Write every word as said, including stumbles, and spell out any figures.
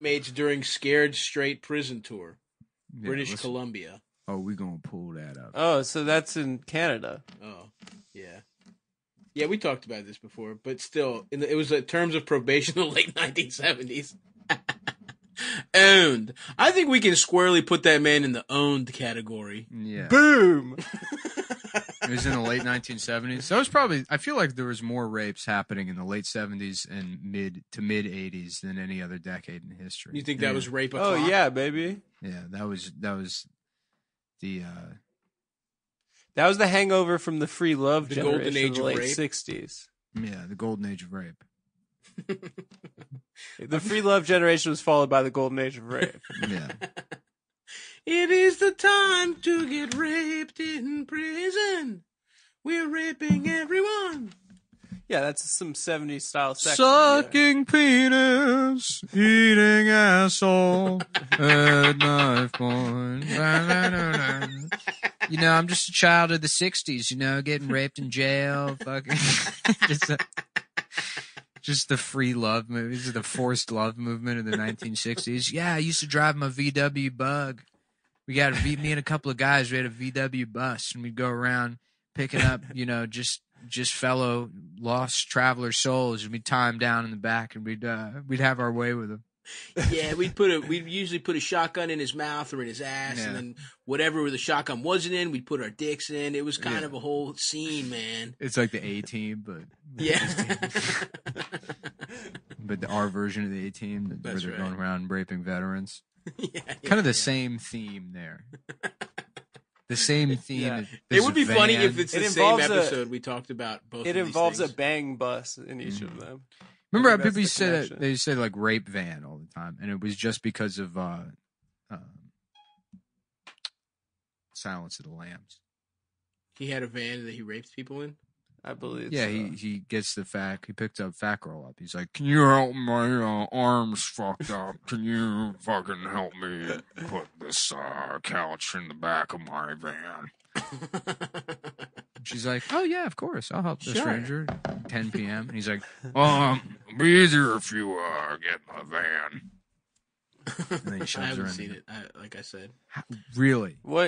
mates during Scared Straight Prison Tour, yeah, British Columbia. Oh, we're going to pull that up. Oh, so that's in Canada. Oh, yeah. Yeah, we talked about this before, but still, in the, it was a terms of probation in the late nineteen seventies. Owned. I think we can squarely put that man in the owned category. Yeah. Boom! It was in the late nineteen seventies. So it was probably, I feel like there was more rapes happening in the late seventies and mid to mid eighties than any other decade in history. You think that yeah. was rape o'clock? Oh, yeah, baby. Yeah, that was, that was the, uh... that was the hangover from the free love the generation golden age of the late rape. sixties. Yeah, the golden age of rape. The free love generation was followed by the golden age of rape. Yeah. It is the time to get raped in prison. We're raping everyone. Yeah, that's some seventies style sex. Sucking penis, eating asshole at knife point. You know, I'm just a child of the sixties, you know, getting raped in jail, fucking just, a, just the free love movies, the forced love movement of the nineteen sixties. Yeah, I used to drive my V W Bug. We got a, me and a couple of guys, we had a V W bus, and we'd go around picking up, you know, just just fellow lost traveler souls, and we'd tie them down in the back, and we'd uh, we'd have our way with them. Yeah, we'd put a we'd usually put a shotgun in his mouth or in his ass, yeah. and then whatever the shotgun wasn't in, we'd put our dicks in. It was kind yeah. of a whole scene, man. It's like the A Team, but yeah, but the, our version of the A Team, where they're right. going around raping veterans. Yeah, kind yeah, of the yeah. same theme there. The same theme. Yeah. It would be van. funny if it's it the same episode a, we talked about. Both. It of involves these a bang bus in each mm-hmm. of them. Remember, how people used to say they say like rape van all the time, and it was just because of uh, uh, Silence of the Lambs. He had a van that he raped people in. I believe. Yeah, so. he he gets the fat. He picked up fat girl up. He's like, "Can you help my uh, arms fucked up? Can you fucking help me put this uh, couch in the back of my van?" She's like, "Oh yeah, of course, I'll help this sure. stranger." ten p.m. and he's like, "Um, it'll be easier if you uh, get my van." And then he shoves I haven't her in seen it. I, like I said, really? What?